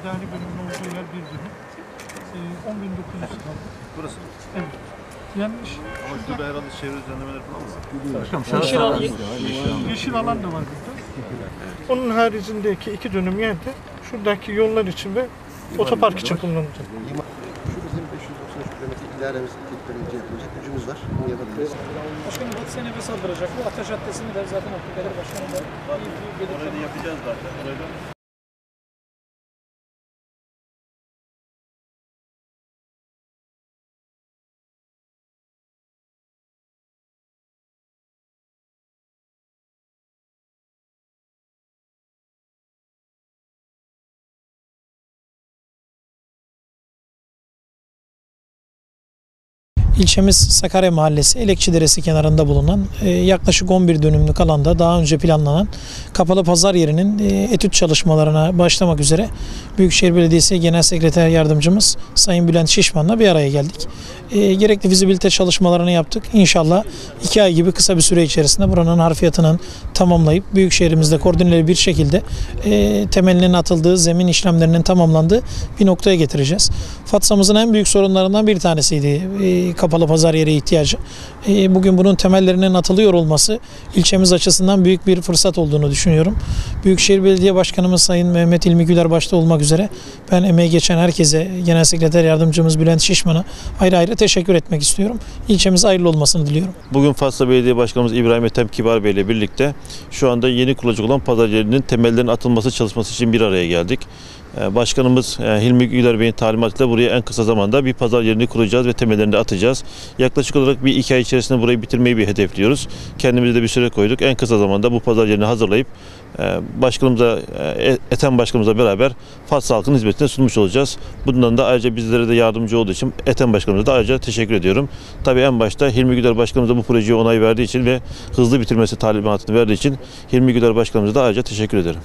idari bölümün olduğu yer bir dönüm. 10.900 kaldı. Burası mı? Evet. Yanlış. Ama şurada herhalde şehir düzenlemeleri falan mı var? Yeşil alan da var burada. Onun haricindeki 2 dönüm yerde şuradaki yollar için ve otopark için kullanılacak. Şu bizim 593 km idaremiz teknolojiye yapılacak gücümüz var. Onu yapabiliriz. Başkanım bu sene saldıracak. Bu Ata Caddesi'ni de zaten Abdülkadir Başkanım da orayı yapacağız zaten. Orayı İlçemiz Sakarya Mahallesi, Elekçi Deresi kenarında bulunan yaklaşık 11 dönümlük alanda daha önce planlanan kapalı pazar yerinin etüt çalışmalarına başlamak üzere Büyükşehir Belediyesi Genel Sekreter Yardımcımız Sayın Bülent Şişman'la bir araya geldik. Gerekli fizibilite çalışmalarını yaptık. İnşallah 2 ay gibi kısa bir süre içerisinde buranın harfiyatının tamamlayıp büyükşehirimizde koordineli bir şekilde temelinin atıldığı, zemin işlemlerinin tamamlandığı bir noktaya getireceğiz. Fatsa'mızın en büyük sorunlarından bir tanesiydi kapalı pazar yeri ihtiyacı. Bugün bunun temellerinin atılıyor olması ilçemiz açısından büyük bir fırsat olduğunu düşünüyorum. Büyükşehir Belediye Başkanımız Sayın Mehmet Hilmi Güler başta olmak üzere ben emeği geçen herkese, Genel Sekreter Yardımcımız Bülent Şişman'a ayrı ayrı teşekkür etmek istiyorum. İlçemize hayırlı olmasını diliyorum. Bugün Fatsa Belediye Başkanımız İbrahim Ethem Kibar Bey ile birlikte şu anda yeni kurulacak olan pazar yerinin temellerinin atılması çalışması için bir araya geldik. Başkanımız Hilmi Güler Bey'in talimatıyla buraya en kısa zamanda bir pazar yerini kuracağız ve temellerini de atacağız. Yaklaşık olarak bir 2 ay içerisinde burayı bitirmeyi bir hedefliyoruz. Kendimize de bir süre koyduk. En kısa zamanda bu pazar yerini hazırlayıp başkanımıza, Ethem Başkanımızla beraber Fatsa halkının hizmetine sunmuş olacağız. Bundan da ayrıca bizlere de yardımcı olduğu için Ethem Başkanımıza da ayrıca teşekkür ediyorum. Tabii en başta Hilmi Güler Başkanımıza bu projeye onay verdiği için ve hızlı bitirmesi talimatını verdiği için Hilmi Güler Başkanımıza da ayrıca teşekkür ederim.